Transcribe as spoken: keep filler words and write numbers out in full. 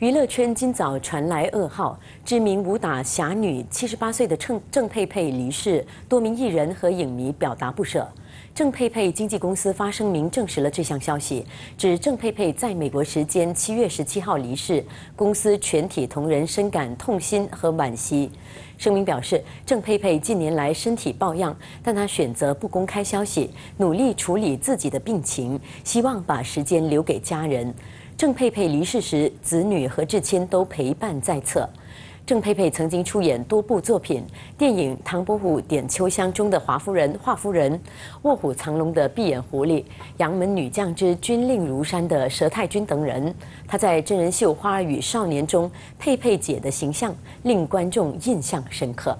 娱乐圈今早传来噩耗，知名武打侠女七十八岁的郑郑佩佩离世，多名艺人和影迷表达不舍。郑佩佩经纪公司发声明证实了这项消息，指郑佩佩在美国时间七月十七号离世，公司全体同仁深感痛心和惋惜。声明表示，郑佩佩近年来身体抱恙，但她选择不公开消息，努力处理自己的病情，希望把时间留给家人。 郑佩佩离世时，子女和至亲都陪伴在侧。郑佩佩曾经出演多部作品，电影《唐伯虎点秋香》中的华夫人、华夫人，《卧虎藏龙》的闭眼狐狸，《杨门女将之军令如山》的佘太君等人。她在真人秀《花儿与少年》中，佩佩姐的形象令观众印象深刻。